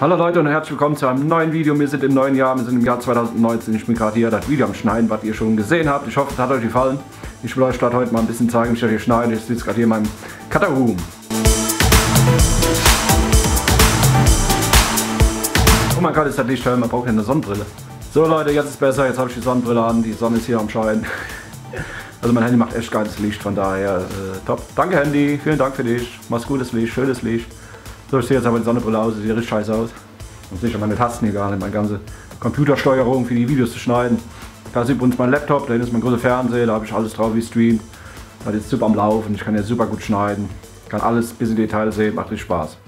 Hallo Leute und herzlich willkommen zu einem neuen Video. Wir sind im neuen Jahr, wir sind im Jahr 2019. Ich bin gerade hier das Video am Schneiden, was ihr schon gesehen habt. Ich hoffe, es hat euch gefallen. Ich will euch statt heute mal ein bisschen zeigen, wie ich das hier schneide. Ich sitze gerade hier in meinem Cutterroom. Oh mein Gott, ist das Licht hell, man braucht ja eine Sonnenbrille. So Leute, jetzt ist es besser, jetzt habe ich die Sonnenbrille an, die Sonne ist hier am Schein. Also mein Handy macht echt geiles Licht, von daher top. Danke Handy, vielen Dank für dich, mach's gutes Licht, schönes Licht. So, ich sehe jetzt aber die Sonnenbrille aus, sieht richtig scheiße aus. Und sehe schon meine Tasten hier gar nicht, meine ganze Computersteuerung für die Videos zu schneiden. Da ist übrigens mein Laptop, da hinten ist mein großer Fernseher, da habe ich alles drauf wie Stream. Das ist super am Laufen, ich kann ja super gut schneiden. Kann alles bis in die Details sehen, macht richtig Spaß.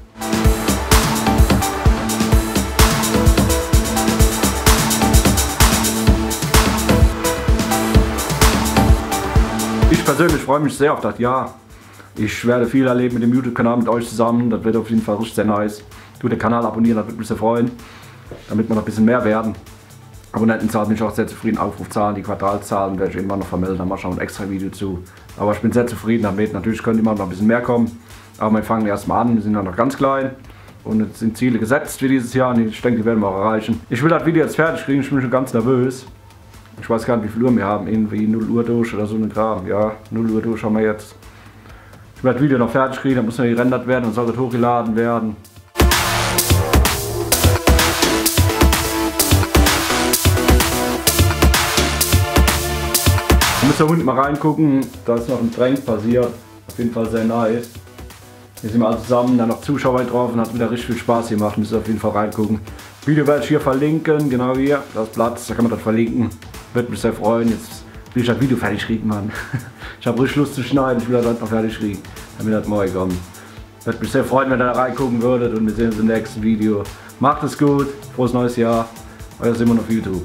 Ich persönlich freue mich sehr auf das Jahr. Ich werde viel erleben mit dem YouTube-Kanal, mit euch zusammen. Das wird auf jeden Fall richtig sehr nice. Tut den Kanal abonnieren, das würde mich sehr freuen. Damit wir noch ein bisschen mehr werden. Abonnentenzahlen bin ich auch sehr zufrieden. Aufrufzahlen, die Quartalszahlen werde ich irgendwann noch vermelden. Da mache ich auch ein extra Video zu. Aber ich bin sehr zufrieden damit. Natürlich könnte immer noch ein bisschen mehr kommen. Aber wir fangen erstmal an. Wir sind ja noch ganz klein. Und jetzt sind Ziele gesetzt für dieses Jahr. Und ich denke, die werden wir auch erreichen. Ich will das Video jetzt fertig kriegen. Ich bin schon ganz nervös. Ich weiß gar nicht, wie viel Uhr wir haben. Irgendwie 0 Uhr durch oder so ein Kram. Ja, 0 Uhr durch haben wir jetzt. Ich werde das Video noch fertig kriegen, dann muss noch gerendert werden und soll das hochgeladen werden. Da müsst ihr unten mal reingucken, da ist noch ein Prank passiert. Auf jeden Fall sehr nice. Hier sind wir alle zusammen, da noch Zuschauer drauf und hat wieder richtig viel Spaß gemacht. Müsst ihr auf jeden Fall reingucken. Video werde ich hier verlinken, genau hier, das Platz, da kann man das verlinken. Würde mich sehr freuen. Jetzt will ich das Video fertig kriegen, Mann. Ich habe richtig Lust zu schneiden, ich will das heute noch fertig kriegen, damit das morgen kommt. Ich würde mich sehr freuen, wenn ihr da reingucken würdet und wir sehen uns im nächsten Video. Macht es gut, frohes neues Jahr, euer Simon auf YouTube.